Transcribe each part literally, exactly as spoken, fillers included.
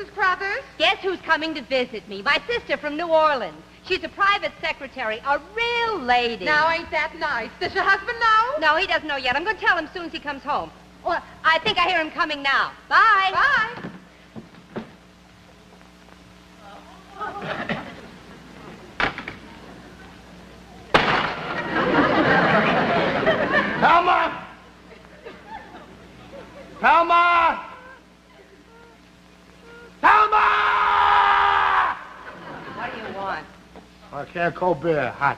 Missus Crothers? Guess who's coming to visit me? My sister from New Orleans. She's a private secretary, a real lady. Now, ain't that nice? Does your husband know? No, he doesn't know yet. I'm going to tell him as soon as he comes home. Well, I think I hear him coming now. Bye. Bye. Thelma! Thelma! Thelma! What do you want? I can't cold beer, hot.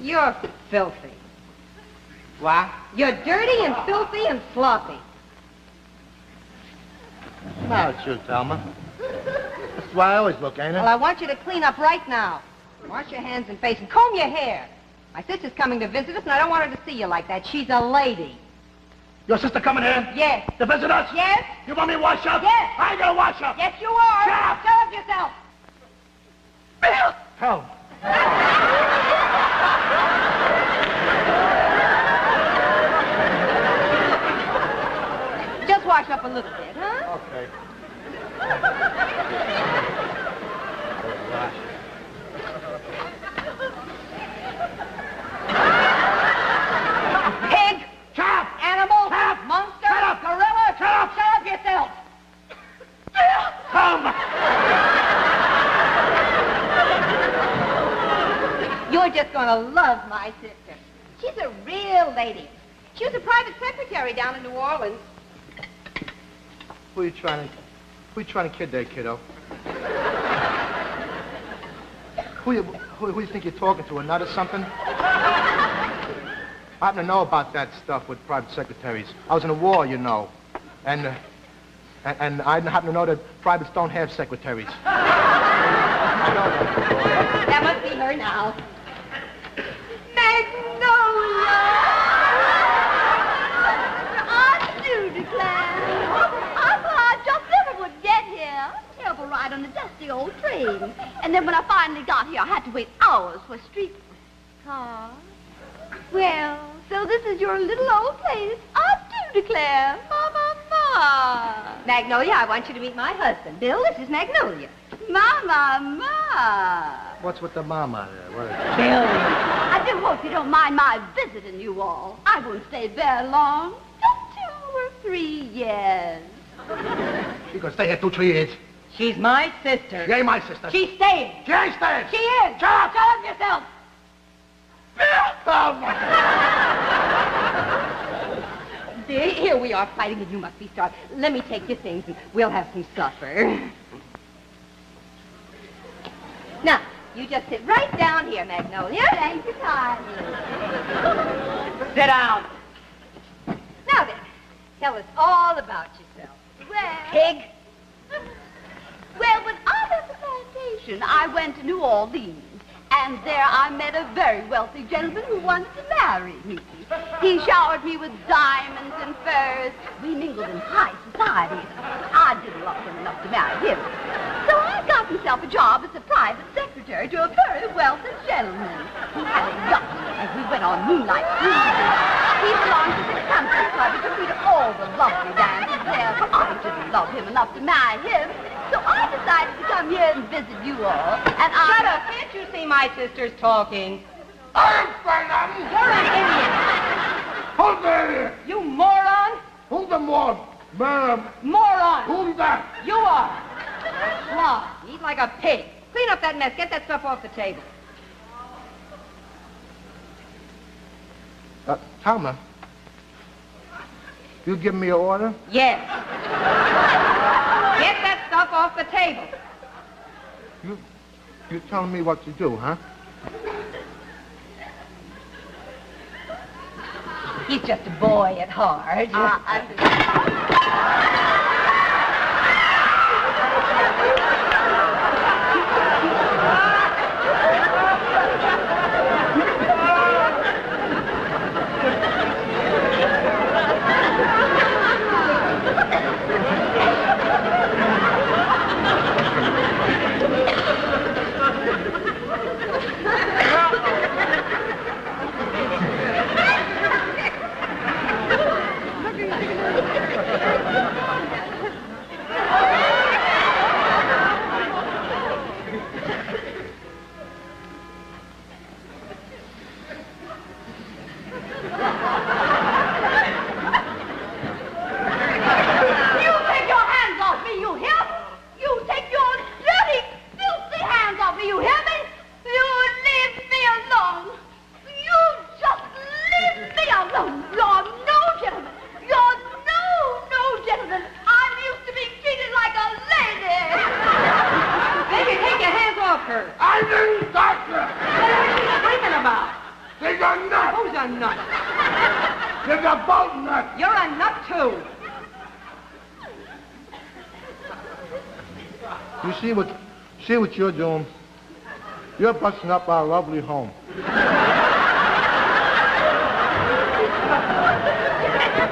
You're filthy. What? You're dirty and filthy and sloppy. Now it's you, Thelma. That's the way I always look, ain't it? Well, I want you to clean up right now. Wash your hands and face and comb your hair. My sister's coming to visit us, and I don't want her to see you like that. She's a lady. Your sister coming here? Yes. To visit us? Yes. You want me to wash up? Yes. I ain't gonna wash up. Yes, you are. Shut up. Shut up yourself. Bill! Help. Wash up a little bit, huh? Okay. Pig! Shut up! Animal! Shut up! Monster! Shut up! Gorilla! Shut up! Shut up yourself! Come! You're just gonna love my sister. She's a real lady. She was a private secretary down in New Orleans. Who are you trying to, who are you trying to kid there, kiddo? Who you, who, who you think you're talking to, a nut or something? I happen to know about that stuff with private secretaries. I was in a war, you know, and, uh, and, and I happen to know that privates don't have secretaries. I know that. That must be her now. Magnolia! Ride on the dusty old train. And then when I finally got here, I had to wait hours for a street car. Well, so this is your little old place. I do declare. Ma, ma, ma. Magnolia, I want you to meet my husband. Bill, this is Magnolia. Ma, ma, ma. What's with the mama there? What is it? Bill. I do hope you don't mind my visiting you all. I won't stay very long. Just two or three years. She gonna stay here two, three years. She's my sister. She ain't my sister. She's staying. She ain't staying. She is. Shut up. Shut up yourself. Oh, my God. Dear, here we are fighting and you must be starved. Let me take your things and we'll have some supper. Now, you just sit right down here, Magnolia. Thank you, darling. Sit down. Now then, tell us all about yourself. Well... Pig. Well, when I left the plantation, I went to New Orleans, and there I met a very wealthy gentleman who wanted to marry me. He showered me with diamonds and furs. We mingled in high society. I didn't love him enough to marry him. So I got myself a job as a private secretary to a very wealthy gentleman who had a yacht, and we went on moonlight cruises. He belonged to the country club and took me to all the lovely dances there, but I didn't love him enough to marry him. So I decided to come here and visit you all, and I... Shut up! Can't you see my sister's talking? I'm fine. You're an idiot. Who's the idiot? You moron. Who's the moron? Madam. Moron. Who's that? You are. Slob. Eat like a pig. Clean up that mess. Get that stuff off the table. Uh, Thelma, you give me an order? Yes. Get that stuff off the table. You, you're telling me what to do, huh? He's just a boy at heart. Uh, I a nut. You're a boat nut. You're a nut, too. You see what, see what you're doing? You're busting up our lovely home. What's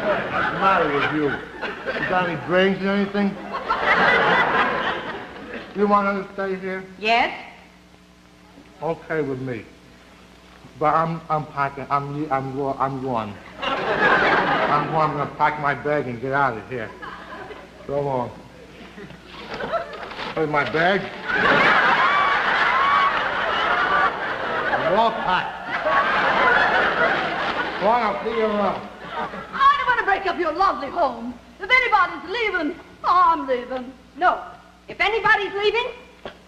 the matter with you? You got any brains or anything? You want her to stay here? Yes. Okay with me. But I'm I'm packing. I'm I'm going. I'm going. I'm going. I'm going to pack my bag and get out of here. So long. Here's my bag. I'm all packed. Well, I'll see you around. I don't want to break up your lovely home. If anybody's leaving, oh, I'm leaving. No. If anybody's leaving,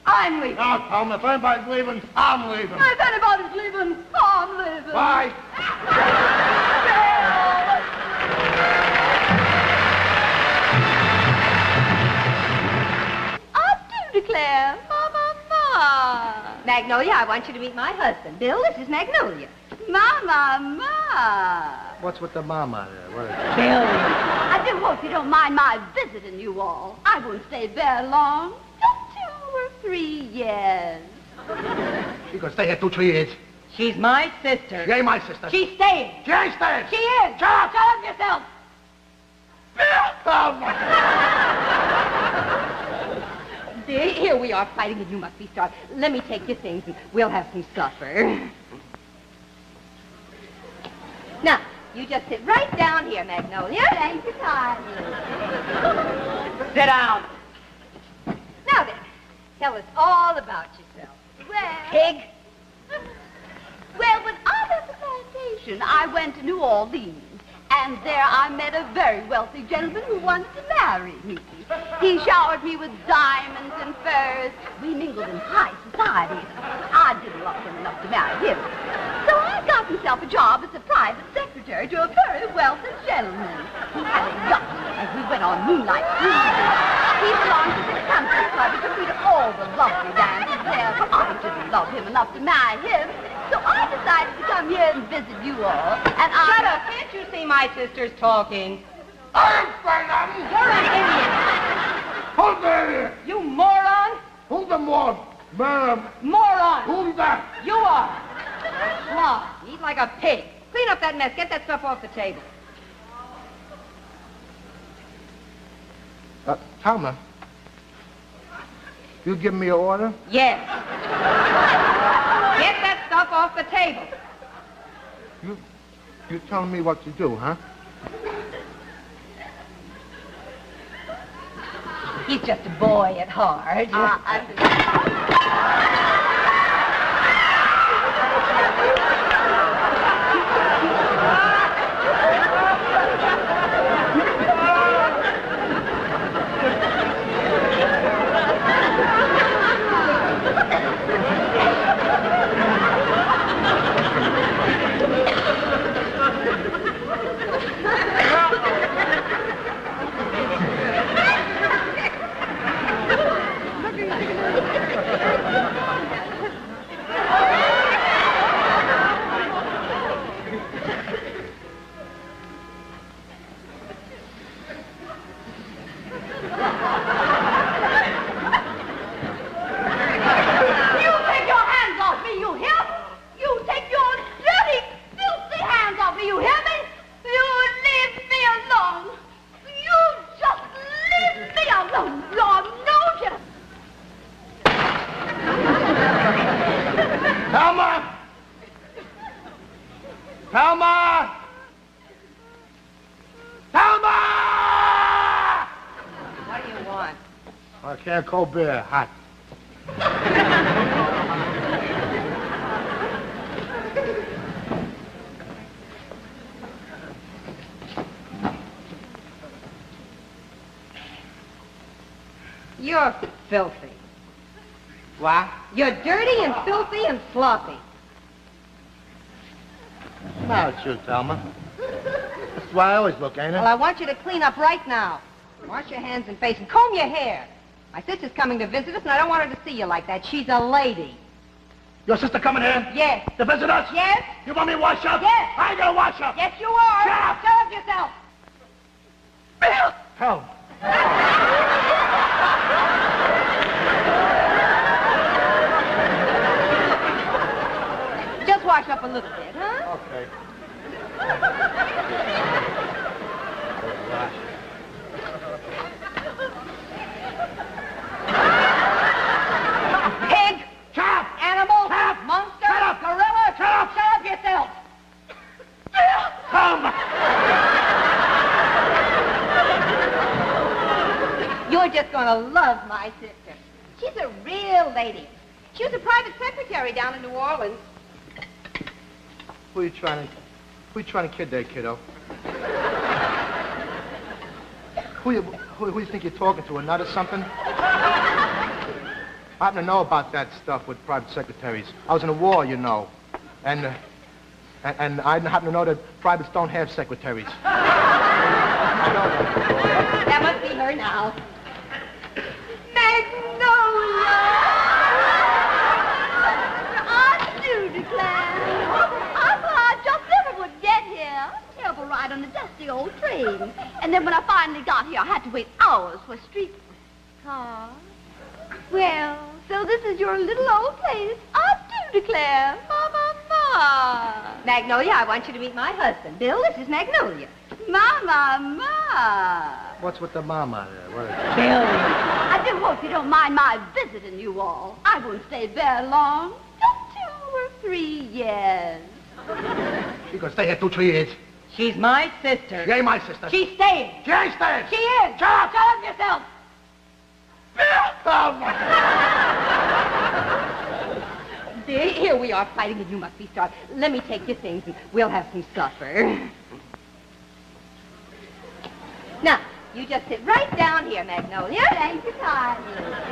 I'm leaving. No, Tom, if anybody's leaving, I'm leaving. If anybody's leaving, I'm leaving. Bye. I do declare, ma, ma, ma. Magnolia, I want you to meet my husband. Bill, this is Magnolia. Ma, ma, ma. What's with the mama there? What is it? Bill. I do hope you don't mind my visiting you all. I won't stay very long. Just two or three years. She gonna stay here two, three years. She's my sister. She ain't my sister. She's staying. She ain't staying. She is. Shut up. Shut up yourself. Oh, my God. Dear, here we are fighting and you must be starved. Let me take your things and we'll have some supper. Now. You just sit right down here, Magnolia. Thank you, darling. Sit down. Now then, tell us all about yourself. Well... Pig. Well, when I left the plantation, I went to New Orleans. And there I met a very wealthy gentleman who wanted to marry me. He showered me with diamonds and furs. We mingled in high society. I didn't love him enough to marry him. So I got myself a job as a private secretary to a very wealthy gentleman. He had a yacht, and we went on moonlight cruises. He belonged to the country club and took me to all the lovely dances there. But I didn't love him enough to marry him. So I decided to come here and visit you all, and I... Shut up! Can't you see my sister's talking? I'm fine. You're an idiot. Who's the idiot? You moron. Who's the moron? Madam. Moron. Who's that? You are. Slob. You eat like a pig. Clean up that mess. Get that stuff off the table. Uh, Thelma, you give me an order? Yes. Get that stuff off the table. You, you're telling me what to do, huh? He's just a boy at heart. Uh, Thelma! Thelma! What do you want? I can't cold beer, hot. You're filthy. What? You're dirty and filthy and sloppy. Now it's you, Thelma. That's the way I always look, ain't it? Well, I want you to clean up right now. Wash your hands and face and comb your hair. My sister's coming to visit us, and I don't want her to see you like that. She's a lady. Your sister coming here? Yes. To visit us? Yes. You want me to wash up? Yes. I ain't gonna wash up. Yes, you are. Shut up. Shut up yourself. Bill! Help. Just wash up a little bit, huh? Okay. Pig! Shut up! Animal! Shut up! Monster! Shut up! Gorilla! Shut up! Shut up yourself! Come! You're just gonna love my sister. She's a real lady. She was a private secretary down in New Orleans. Who are you trying to... Who you trying to kid there, kiddo? who, you, who, who you think you're talking to, a nut or something? I happen to know about that stuff with private secretaries. I was in a war, you know. And, uh, and, and I happen to know that privates don't have secretaries. That must be her now. Magnolia! I do declare. Terrible ride on the dusty old train. And then when I finally got here, I had to wait hours for a street car. Well, so this is your little old place. I do declare. Ma, ma, ma. Magnolia, I want you to meet my husband. Bill, this is Magnolia. Ma, ma, ma. What's with the mama there? What is it? Bill, I do hope you don't mind my visiting you all. I won't stay very long. Just two or three years. She's gonna stay here two, three years. She's my sister. She ain't my sister. She's staying. She ain't staying. She is. Shut up. Shut up yourself. Oh, my God. There, here we are fighting and you must be starved. Let me take your things and we'll have some supper. Now, you just sit right down here, Magnolia. Thank you, darling.